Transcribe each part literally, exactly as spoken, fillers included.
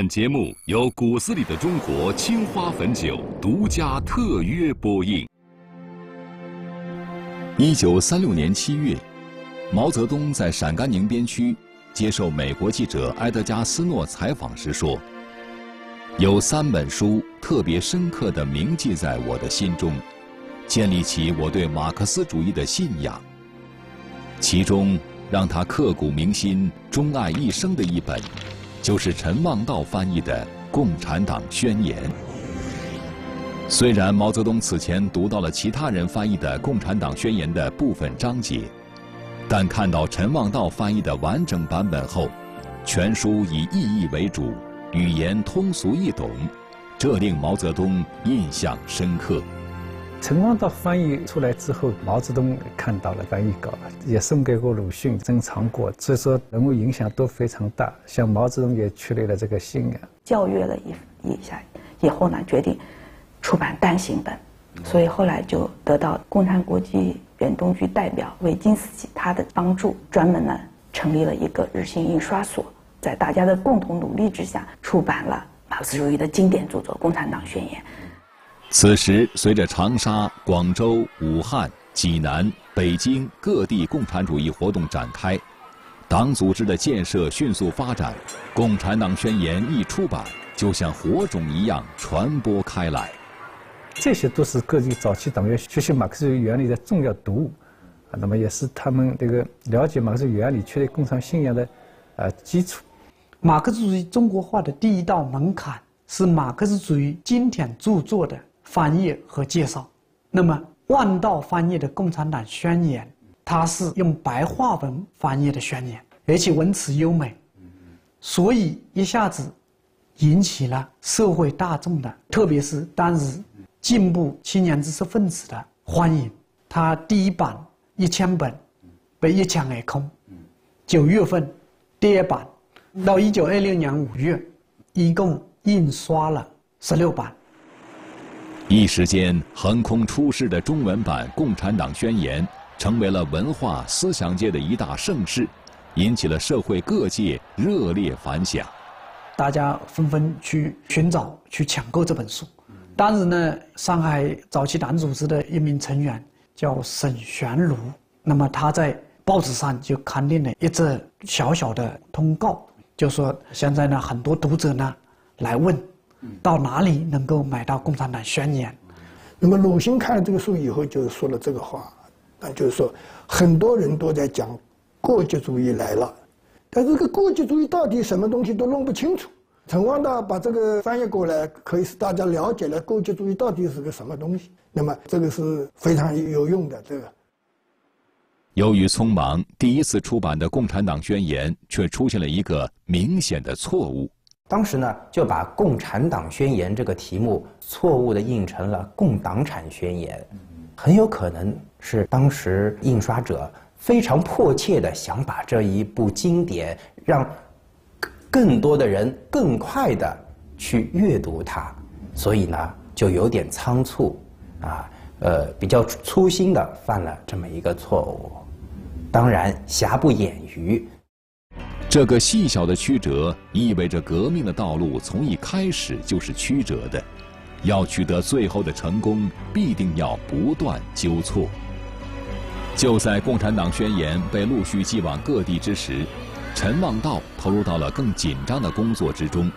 本节目由骨子里的中国青花汾酒独家特约播映。一九三六年七月，毛泽东在陕甘宁边区接受美国记者埃德加·斯诺采访时说：“有三本书特别深刻地铭记在我的心中，建立起我对马克思主义的信仰。其中让他刻骨铭心、钟爱一生的一本。”就是陈望道翻译的《共产党宣言》。虽然毛泽东此前读到了其他人翻译的《共产党宣言》的部分章节，但看到陈望道翻译的完整版本后，全书以意义为主，语言通俗易懂，这令毛泽东印象深刻。陈望道翻译出来之后，毛泽东看到了翻译稿，也送给过鲁迅、珍藏过，所以说人物影响都非常大。像毛泽东也确立了这个信仰，教育了一一下以后呢，决定出版单行本，所以后来就得到共产国际远东局代表韦金斯基他的帮助，专门呢成立了一个日新印刷所，在大家的共同努力之下，出版了马克思主义的经典著作《共产党宣言》。此时，随着长沙、广州、武汉、济南、北京各地共产主义活动展开，党组织的建设迅速发展，《共产党宣言》一出版，就像火种一样传播开来。这些都是各地早期党员学习马克思主义原理的重要读物，啊，那么也是他们这个了解马克思主义原理、确立共产信仰的呃基础。马克思主义中国化的第一道门槛是马克思主义经典著作的翻译和介绍。那么万道翻译的《共产党宣言》，它是用白话文翻译的宣言，而且文辞优美，所以一下子引起了社会大众的，特别是当时进步青年知识分子的欢迎。它第一版一千本被一抢而空，九月份第二版到一九二六年五月，一共印刷了十六版。一时间，横空出世的中文版《共产党宣言》成为了文化思想界的一大盛事，引起了社会各界热烈反响。大家纷纷去寻找、去抢购这本书。当时呢，上海早期党组织的一名成员叫沈玄儒，那么他在报纸上就刊登了一则小小的通告，就说现在呢，很多读者呢来问，到哪里能够买到《共产党宣言》？那么鲁迅看了这个书以后，就说了这个话，那就是说，很多人都在讲过激主义来了，但是这个过激主义到底什么东西都弄不清楚。陈望道把这个翻译过来，可以使大家了解了过激主义到底是个什么东西。那么这个是非常有用的。这个由于匆忙，第一次出版的《共产党宣言》却出现了一个明显的错误。当时呢，就把《共产党宣言》这个题目错误地印成了《共党产宣言》，很有可能是当时印刷者非常迫切地想把这一部经典让更多的人更快地去阅读它，所以呢，就有点仓促，啊，呃，比较粗心地犯了这么一个错误，当然瑕不掩瑜。这个细小的曲折意味着革命的道路从一开始就是曲折的，要取得最后的成功，必定要不断纠错。就在《共产党宣言》被陆续寄往各地之时，陈望道投入到了更紧张的工作之中。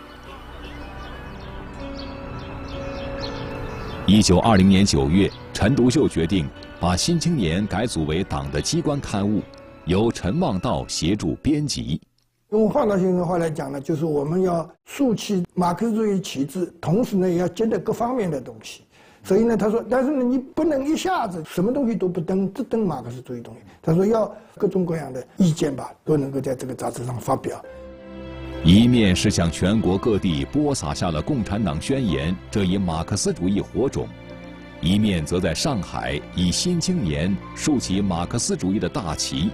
一九二零年九月，陈独秀决定把《新青年》改组为党的机关刊物，由陈望道协助编辑。用望道先生的话来讲呢，就是我们要竖起马克思主义旗帜，同时呢也要接待各方面的东西。所以呢，他说，但是呢，你不能一下子什么东西都不登，只登马克思主义东西。他说，要各种各样的意见吧，都能够在这个杂志上发表。一面是向全国各地播撒下了《共产党宣言》这一马克思主义火种，一面则在上海以《新青年》竖起马克思主义的大旗。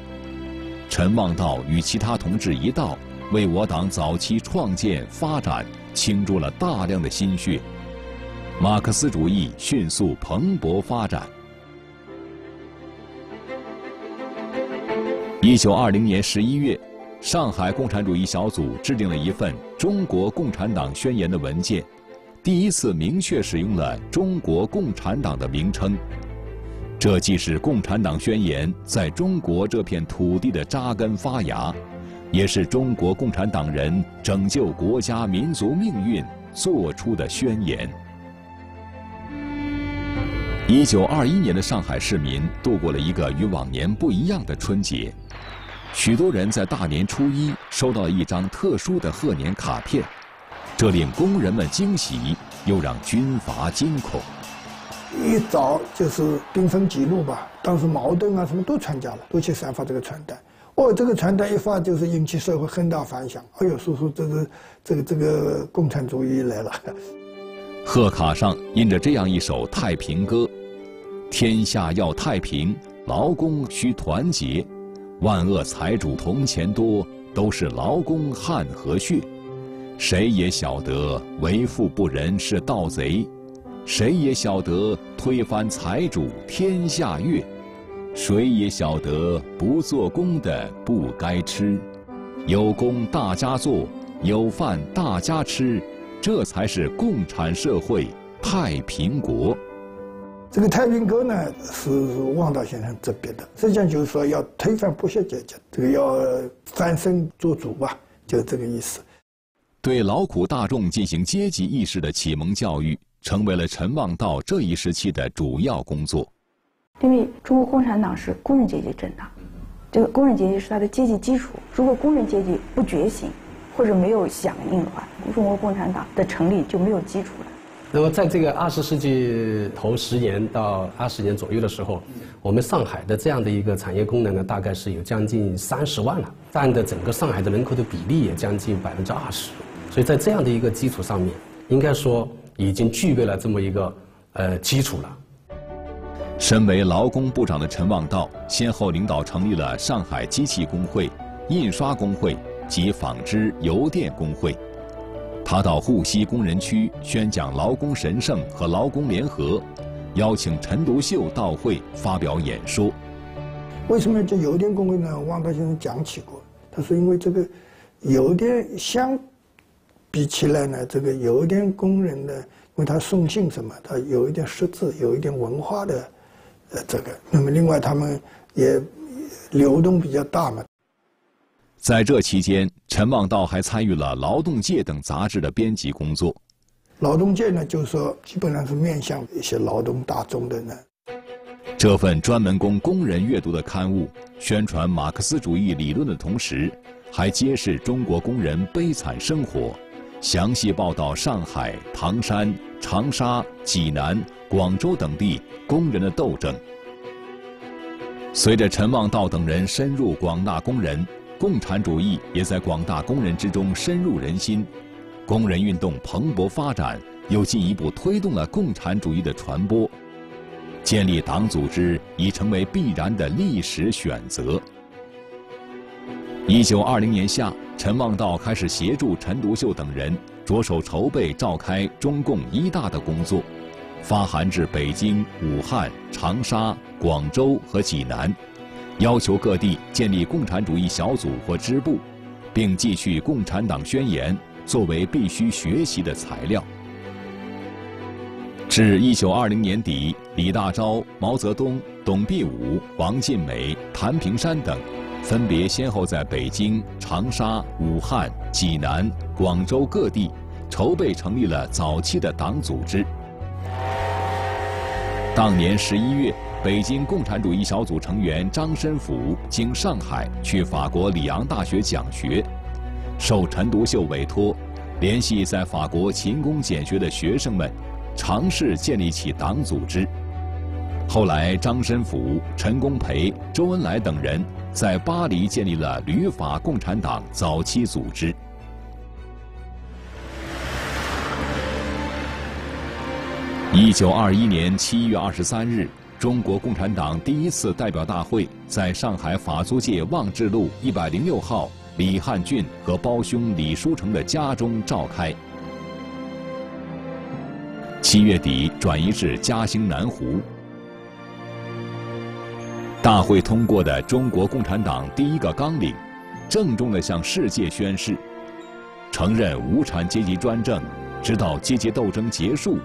陈望道与其他同志一道，为我党早期创建发展倾注了大量的心血，马克思主义迅速蓬勃发展。一九二零年十一月，上海共产主义小组制定了一份《中国共产党宣言》的文件，第一次明确使用了中国共产党的名称。这既是共产党宣言在中国这片土地的扎根发芽，也是中国共产党人拯救国家民族命运做出的宣言。一九二一年的上海市民度过了一个与往年不一样的春节。 许多人在大年初一收到了一张特殊的贺年卡片，这令工人们惊喜，又让军阀惊恐。一早就是兵分几路吧，当时矛盾啊什么都参加了，都去散发这个传单。哦，这个传单一发就是引起社会很大反响。哎呦，叔叔，这个这个这个共产主义来了！贺卡上印着这样一首《太平歌》：“天下要太平，劳工需团结。 万恶财主铜钱多，都是劳工汗和血。谁也晓得为富不仁是盗贼，谁也晓得推翻财主天下乐，谁也晓得不做工的不该吃。有工大家做，有饭大家吃，这才是共产社会太平国。” 这个《太平歌》呢，是汪大先生执笔的，实际上就是说要推翻剥削阶级，这个要翻身做主吧，就这个意思。对劳苦大众进行阶级意识的启蒙教育，成为了陈望道这一时期的主要工作。因为中国共产党是工人阶级政党，这个工人阶级是它的阶级基础。如果工人阶级不觉醒或者没有响应的话，中国共产党的成立就没有基础了。 那么，在这个二十世纪头十年到二十年左右的时候，我们上海的这样的一个产业工人呢，大概是有将近三十万了，占的整个上海的人口的比例也将近百分之二十。所以在这样的一个基础上面，应该说已经具备了这么一个呃基础了。身为劳工部长的陈望道，先后领导成立了上海机器工会、印刷工会及纺织邮电工会。 他到沪西工人区宣讲劳工神圣和劳工联合，邀请陈独秀到会发表演说。为什么这邮电工会呢？汪大先生讲起过，他说因为这个邮电相比起来呢，这个邮电工人呢，因为他送信什么，他有一点识字，有一点文化的呃这个。那么另外他们也流动比较大嘛。 在这期间，陈望道还参与了《劳动界》等杂志的编辑工作。《劳动界》呢，就是说基本上是面向一些劳动大众的呢。这份专门供工人阅读的刊物，宣传马克思主义理论的同时，还揭示中国工人悲惨生活，详细报道上海、唐山、长沙、济南、广州等地工人的斗争。随着陈望道等人深入广大工人， 共产主义也在广大工人之中深入人心，工人运动蓬勃发展，又进一步推动了共产主义的传播。建立党组织已成为必然的历史选择。一九二零年夏，陈望道开始协助陈独秀等人着手筹备召开中共一大的工作，发函至北京、武汉、长沙、广州和济南。 要求各地建立共产主义小组或支部，并继续《共产党宣言》作为必须学习的材料。至一九二零年底，李大钊、毛泽东、董必武、王尽美、谭平山等，分别先后在北京、长沙、武汉、济南、广州各地筹备成立了早期的党组织。当年十一月。 北京共产主义小组成员张申府经上海去法国里昂大学讲学，受陈独秀委托，联系在法国勤工俭学的学生们，尝试建立起党组织。后来，张申府、陈公培、周恩来等人在巴黎建立了旅法共产党早期组织。 一九二一年七月二十三日。 中国共产党第一次代表大会在上海法租界望志路一百零六号李汉俊和胞兄李书成的家中召开。七月底转移至嘉兴南湖。大会通过的中国共产党第一个纲领，郑重地向世界宣誓，承认无产阶级专政，直到阶级斗争结束，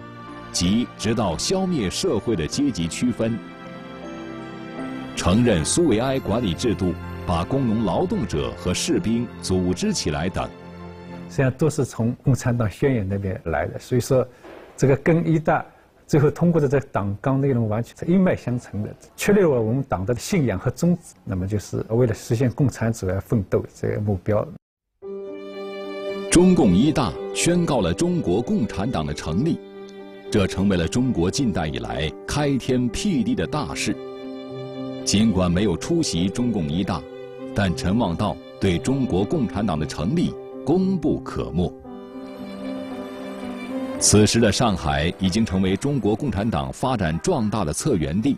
即直到消灭社会的阶级区分；承认苏维埃管理制度，把工农劳动者和士兵组织起来等。实际上都是从《共产党宣言》那边来的，所以说，这个跟一大。 最后通过的这个党纲内容完全是一脉相承的，确立了我们党的信仰和宗旨。那么就是为了实现共产主义而奋斗这个目标。中共一大宣告了中国共产党的成立，这成为了中国近代以来开天辟地的大事。尽管没有出席中共一大，但陈望道对中国共产党的成立功不可没。 此时的上海已经成为中国共产党发展壮大的策源地。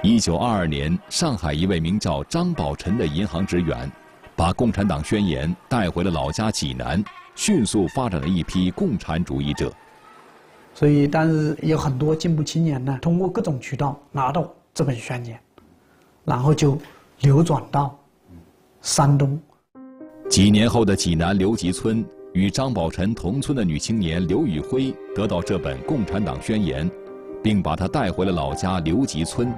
一九二二年，上海一位名叫张宝臣的银行职员，把《共产党宣言》带回了老家济南，迅速发展了一批共产主义者。所以，当时有很多进步青年呢，通过各种渠道拿到这本宣言，然后就流转到山东。几年后的济南刘集村。 与张宝臣同村的女青年刘雨辉得到这本《共产党宣言》，并把它带回了老家刘集村。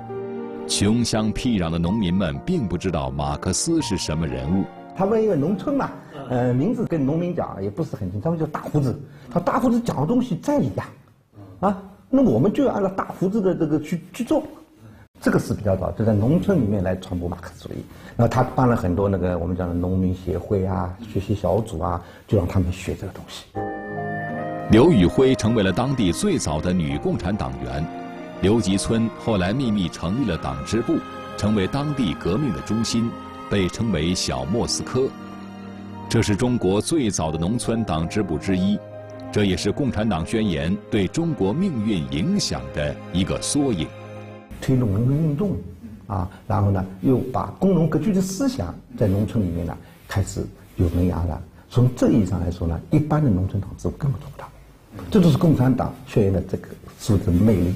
穷乡僻壤的农民们并不知道马克思是什么人物，他们因为农村嘛，呃，名字跟农民讲也不是很清，他们叫大胡子。他大胡子讲的东西在理呀，啊，那我们就按照大胡子的这个去去做。 这个是比较早，就在农村里面来传播马克思主义。然后他办了很多那个我们讲的农民协会啊、学习小组啊，就让他们学这个东西。刘雨辉成为了当地最早的女共产党员。刘集村后来秘密成立了党支部，成为当地革命的中心，被称为“小莫斯科”。这是中国最早的农村党支部之一，这也是《共产党宣言》对中国命运影响的一个缩影。 推动农民运动，啊，然后呢，又把工农割据的思想在农村里面呢开始有萌芽了。从这意义上来说呢，一般的农村党支部根本做不到，这就是共产党宣言的这个数字魅力。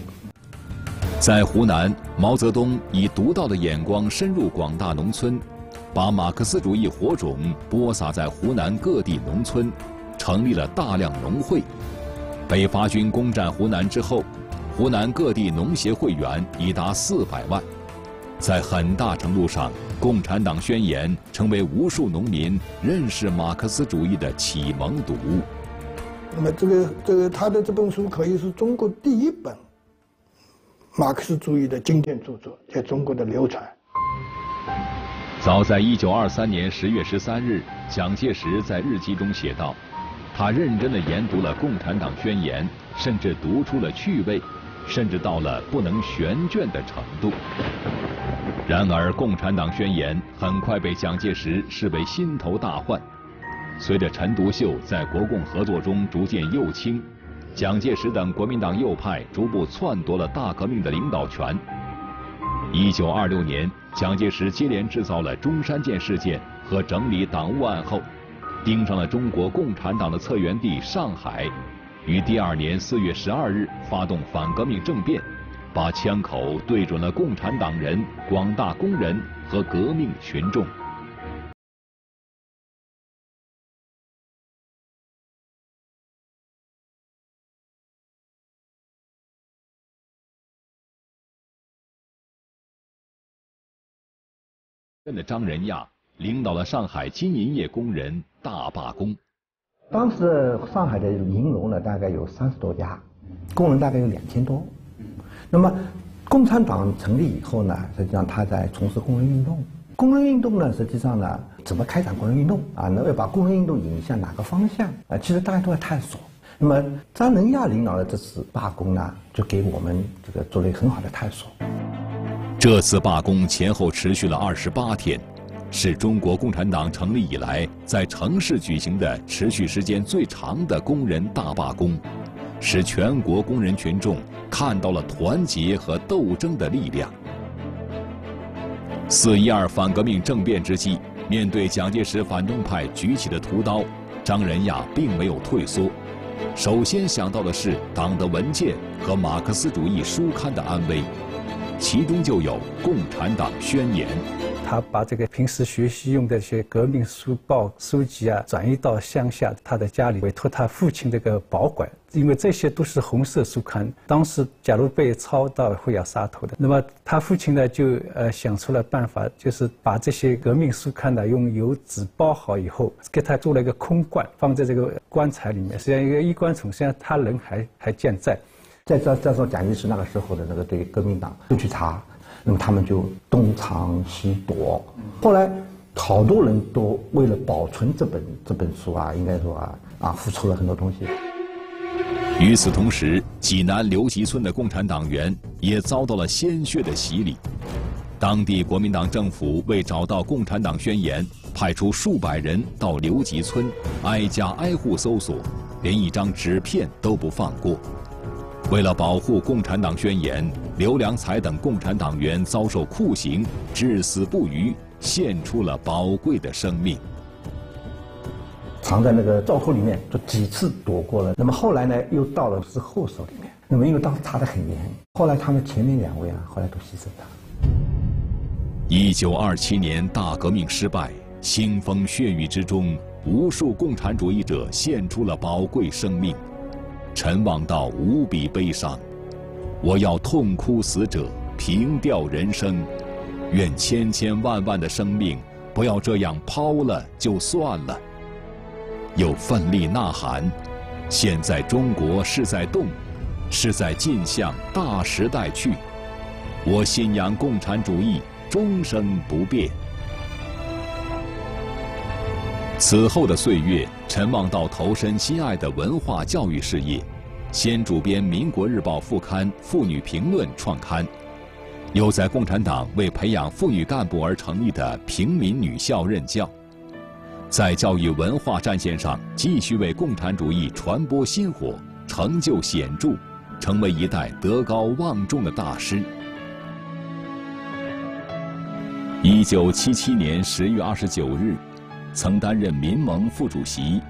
在湖南，毛泽东以独到的眼光深入广大农村，把马克思主义火种播撒在湖南各地农村，成立了大量农会。北伐军攻占湖南之后。 湖南各地农协会员已达四百万，在很大程度上，《共产党宣言》成为无数农民认识马克思主义的启蒙读物。那么，这个这个他的这本书可以是中国第一本马克思主义的经典著作，在中国的流传。早在一九二三年十月十三日，蒋介石在日记中写道：“他认真地研读了《共产党宣言》，甚至读出了趣味。” 甚至到了不能悬卷的程度。然而，《共产党宣言》很快被蒋介石视为心头大患。随着陈独秀在国共合作中逐渐右倾，蒋介石等国民党右派逐步篡夺了大革命的领导权。一九二六年，蒋介石接连制造了中山舰事件和整理党务案后，盯上了中国共产党的策源地上海。 于第二年四月十二日发动反革命政变，把枪口对准了共产党人、广大工人和革命群众。的张仁亚领导了上海金银业工人大罢工。 当时上海的银楼呢，大概有三十多家，工人大概有两千多。那么，共产党成立以后呢，实际上他在从事工人运动。工人运动呢，实际上呢，怎么开展工人运动啊？那要把工人运动引向哪个方向啊？其实大家都在探索。那么，张仁亚领导的这次罢工呢，就给我们这个做了很好的探索。这次罢工前后持续了二十八天。 是中国共产党成立以来在城市举行的持续时间最长的工人大罢工，使全国工人群众看到了团结和斗争的力量。四一二反革命政变之际，面对蒋介石反动派举起的屠刀，张仁亚并没有退缩，首先想到的是党的文件和马克思主义书刊的安危，其中就有《共产党宣言》。他把这个平时学习用的一些革命书报、书籍啊，转移到乡下他的家里，委托他父亲这个保管。 因为这些都是红色书刊，当时假如被抄到会要杀头的。那么他父亲呢，就呃想出了办法，就是把这些革命书刊呢用油纸包好以后，给他做了一个空罐，放在这个棺材里面。实际上一个衣冠冢，实际上他人还还健在。再再再说蒋介石那个时候的那个对革命党就去查，那么他们就东藏西躲。后来好多人都为了保存这本这本书啊，应该说啊啊付出了很多东西。 与此同时，济南刘集村的共产党员也遭到了鲜血的洗礼。当地国民党政府为找到《共产党宣言》，派出数百人到刘集村，挨家挨户搜索，连一张纸片都不放过。为了保护《共产党宣言》，刘良才等共产党员遭受酷刑，至死不渝，献出了宝贵的生命。 藏在那个灶头里面，就几次躲过了。那么后来呢，又到了是后手里面。那么因为当时查得很严，后来他们前面两位啊，后来都牺牲了。一九二七年大革命失败，腥风血雨之中，无数共产主义者献出了宝贵生命，陈望道无比悲伤。我要痛哭死者，凭吊人生，愿千千万万的生命不要这样抛了就算了。 又奋力呐喊，现在中国是在动，是在进向大时代去。我信仰共产主义，终生不变。此后的岁月，陈望道投身心爱的文化教育事业，先主编《民国日报》副刊《妇女评论》创刊，又在共产党为培养妇女干部而成立的平民女校任教。 在教育文化战线上，继续为共产主义传播薪火，成就显著，成为一代德高望重的大师。一九七七年十月二十九日，曾担任民盟副主席、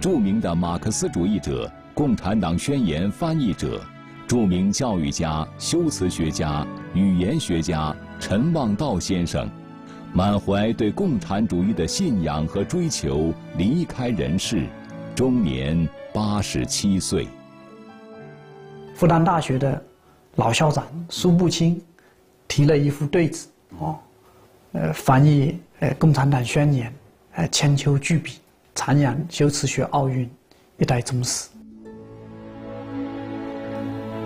著名的马克思主义者、《共产党宣言》翻译者、著名教育家、修辞学家、语言学家陈望道先生。 满怀对共产主义的信仰和追求，离开人世，终年八十七岁。复旦大学的老校长苏步青提了一副对子，哦，呃，翻译呃《共产党宣言》，呃，千秋巨笔，徜徉修辞学奥运，一代宗师。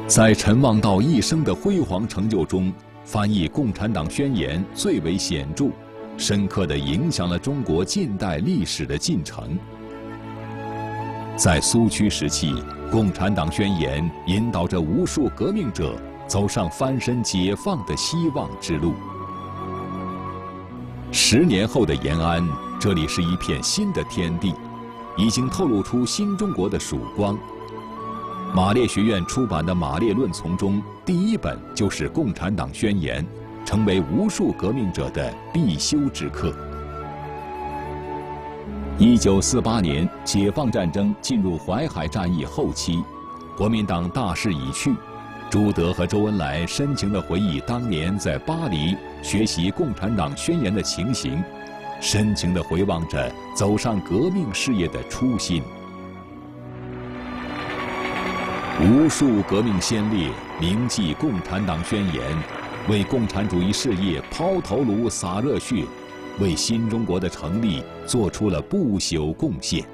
在陈望道一生的辉煌成就中。 翻译《共产党宣言》最为显著，深刻地影响了中国近代历史的进程。在苏区时期，《共产党宣言》引导着无数革命者走上翻身解放的希望之路。十年后的延安，这里是一片新的天地，已经透露出新中国的曙光。 马列学院出版的《马列论丛》中，第一本就是《共产党宣言》，成为无数革命者的必修之课。一九四八年，解放战争进入淮海战役后期，国民党大势已去，朱德和周恩来深情地回忆当年在巴黎学习《共产党宣言》的情形，深情地回望着走上革命事业的初心。 无数革命先烈铭记《共产党宣言》，为共产主义事业抛头颅洒热血，为新中国的成立做出了不朽贡献。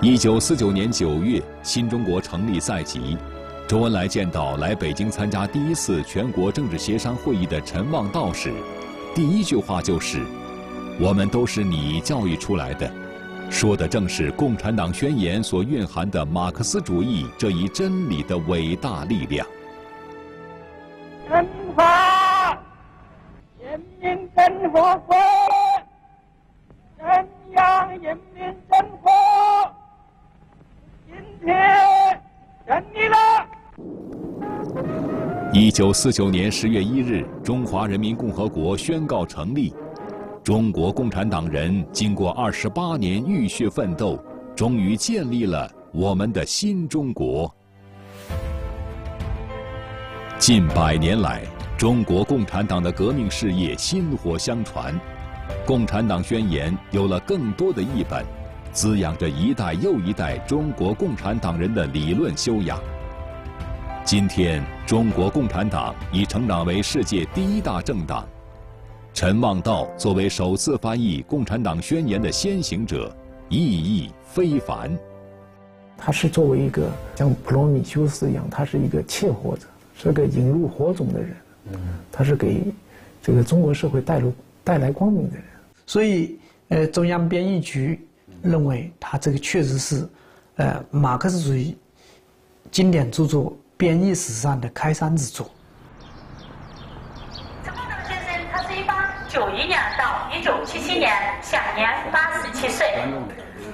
一九四九年九月，新中国成立在即，周恩来见到来北京参加第一次全国政治协商会议的陈望道时，第一句话就是：“我们都是你教育出来的。” 说的正是《共产党宣言》所蕴含的马克思主义这一真理的伟大力量。根华，人民真和国，中央人民政府，今天成立了。一九四九年十月一日，中华人民共和国宣告成立。 中国共产党人经过二十八年浴血奋斗，终于建立了我们的新中国。近百年来，中国共产党的革命事业薪火相传，《共产党宣言》有了更多的译本，滋养着一代又一代中国共产党人的理论修养。今天，中国共产党已成长为世界第一大政党。陈望道作为首次翻译《共产党宣言》的先行者，意义非凡。他是作为一个像普罗米修斯一样，他是一个窃火者，是个引入火种的人，他是给这个中国社会带入带来光明的人。所以，呃，中央编译局认为他这个确实是，呃，马克思主义经典著作编译史上的开山之作。 九一年到一九七七年，享年八十七岁。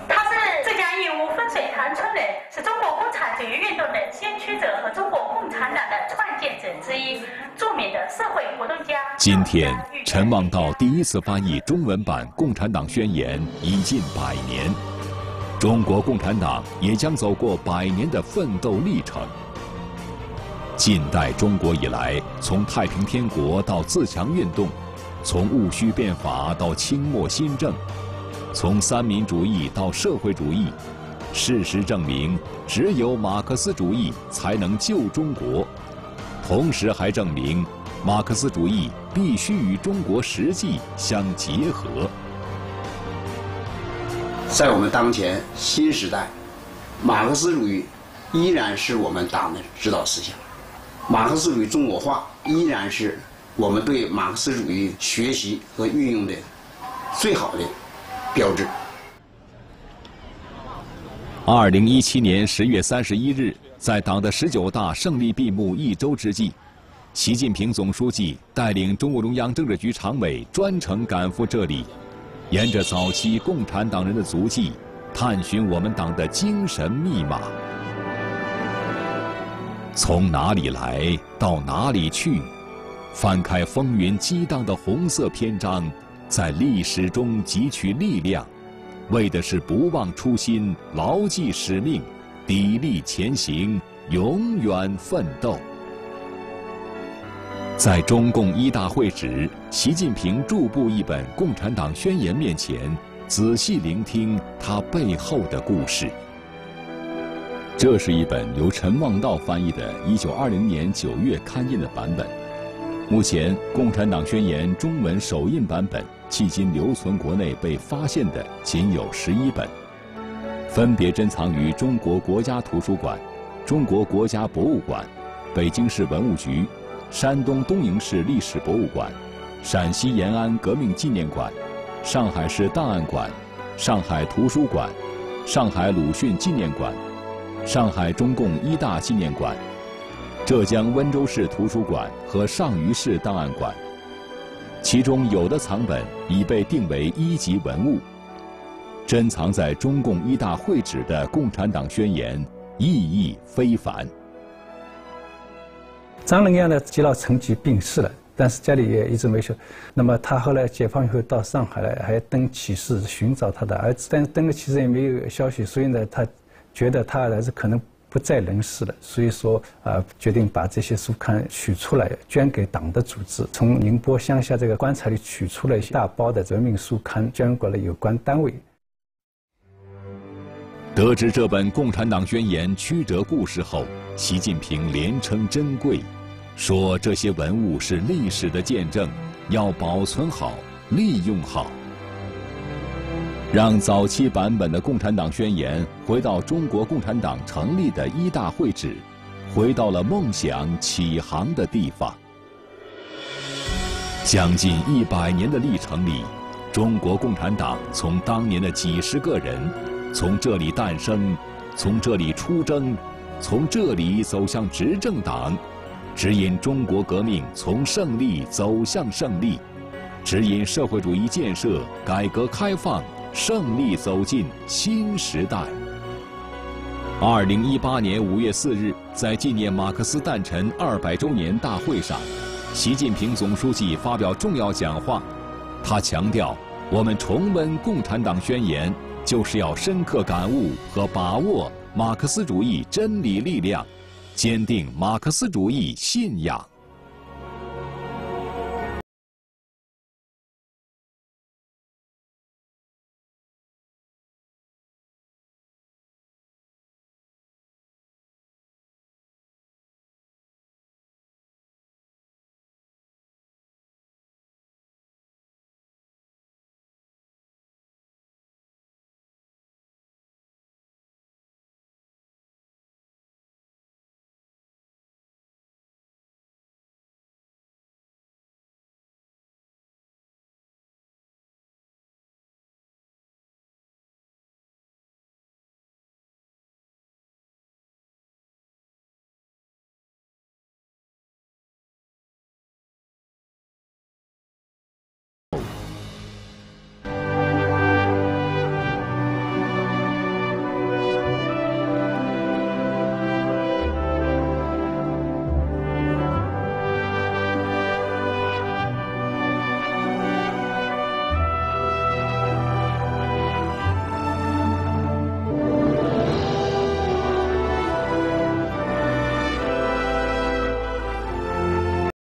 他是浙江义乌分水塘村人，是中国共产主义运动的先驱者和中国共产党的创建者之一，著名的社会活动家。今天，陈望道第一次翻译中文版《共产党宣言》已近百年，中国共产党也将走过百年的奋斗历程。 近代中国以来，从太平天国到自强运动，从戊戌变法到清末新政，从三民主义到社会主义，事实证明，只有马克思主义才能救中国。同时还证明，马克思主义必须与中国实际相结合。在我们当前新时代，马克思主义依然是我们党的指导思想。 马克思主义中国化依然是我们对马克思主义学习和运用的最好的标志。二零一七年十月三十一日，在党的十九大胜利闭幕一周之际，习近平总书记带领中共中央政治局常委专程赶赴这里，沿着早期共产党人的足迹，探寻我们党的精神密码。 从哪里来到哪里去？翻开风云激荡的红色篇章，在历史中汲取力量，为的是不忘初心、牢记使命、砥砺前行、永远奋斗。在中共一大会时，习近平驻步一本《共产党宣言》面前，仔细聆听它背后的故事。 这是一本由陈望道翻译的一九二零年九月刊印的版本。目前，《共产党宣言》中文首印版本迄今留存国内被发现的仅有十一本，分别珍藏于中国国家图书馆、中国国家博物馆、北京市文物局、山东东营市历史博物馆、陕西延安革命纪念馆、上海市档案馆、上海图书馆、上海鲁迅纪念馆。 上海中共一大纪念馆、浙江温州市图书馆和上虞市档案馆，其中有的藏本已被定为一级文物。珍藏在中共一大会址的《共产党宣言》意义非凡。张仁烨呢，接到成疾病逝了，但是家里也一直没休。那么他后来解放以后到上海来，还登启事寻找他的儿子，但是登了启事也没有消息，所以呢，他。 觉得他儿子可能不在人世了，所以说啊、呃，决定把这些书刊取出来捐给党的组织。从宁波乡下这个棺材里取出了一大包的人民书刊，捐给了有关单位。得知这本《共产党宣言》曲折故事后，习近平连称珍贵，说这些文物是历史的见证，要保存好、利用好。 让早期版本的《共产党宣言》回到中国共产党成立的一大会址，回到了梦想起航的地方。将近一百年的历程里，中国共产党从当年的几十个人，从这里诞生，从这里出征，从这里走向执政党，指引中国革命从胜利走向胜利，指引社会主义建设、改革开放。 胜利走进新时代。二零一八年五月四日，在纪念马克思诞辰二百周年大会上，习近平总书记发表重要讲话。他强调，我们重温《共产党宣言》，就是要深刻感悟和把握马克思主义真理力量，坚定马克思主义信仰。